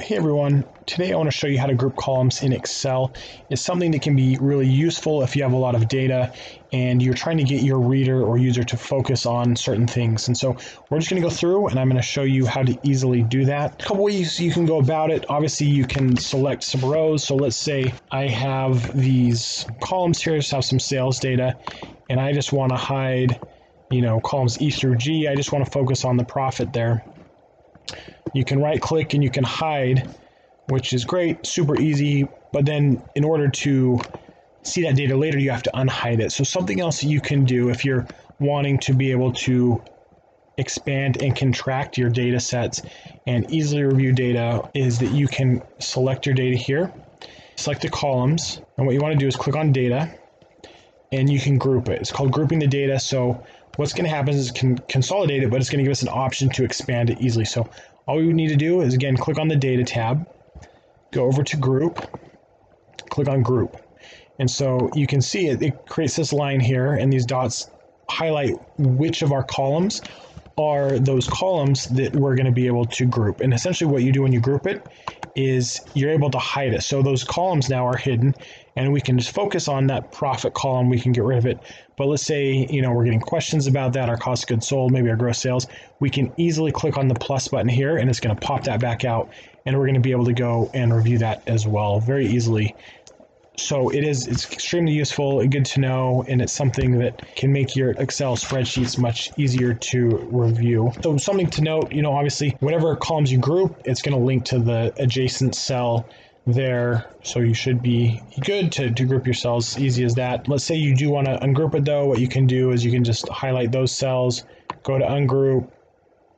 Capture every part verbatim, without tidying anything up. Hey everyone, today I want to show you how to group columns in Excel. It's something that can be really useful if you have a lot of data and you're trying to get your reader or user to focus on certain things. And so we're just going to go through and I'm going to show you how to easily do that. A couple ways you can go about it. Obviously you can select some rows. So let's say I have these columns here, just have some sales data, and I just want to hide, you know, columns E through G. I just want to focus on the profit there. You can right click and you can hide, which is great, super easy, but then in order to see that data later you have to unhide it. So something else that you can do if you're wanting to be able to expand and contract your data sets and easily review data is that you can select your data here, select the columns, and what you want to do is click on data and you can group it. It's called grouping the data. So what's going to happen is it can consolidate it, but it's going to give us an option to expand it easily. So all we need to do is, again, click on the data tab, go over to group, click on group. And so you can see it, it creates this line here, and these dots highlight which of our columns are those columns that we're going to be able to group. And essentially what you do when you group it is you're able to hide it. So those columns now are hidden and we can just focus on that profit column. We can get rid of it. But let's say, you know, we're getting questions about that, our cost of goods sold, maybe our gross sales. We can easily click on the plus button here and it's going to pop that back out and we're going to be able to go and review that as well very easily. So it is, it's extremely useful and good to know, and it's something that can make your Excel spreadsheets much easier to review. So something to note, you know, obviously, whatever columns you group, it's going to link to the adjacent cell there. So you should be good to, to group your cells, easy as that. Let's say you do want to ungroup it though, what you can do is you can just highlight those cells, go to ungroup,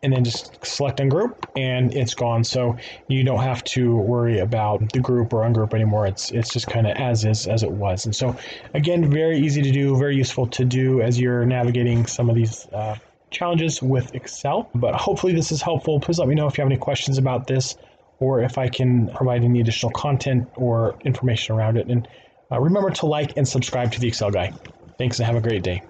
and then just select ungroup and it's gone. So you don't have to worry about the group or ungroup anymore. It's it's just kind of as is, as it was. And so again, very easy to do, very useful to do as you're navigating some of these uh, challenges with Excel. But hopefully this is helpful. Please let me know if you have any questions about this or if I can provide any additional content or information around it. And uh, remember to like and subscribe to The Excel Guy. Thanks and have a great day.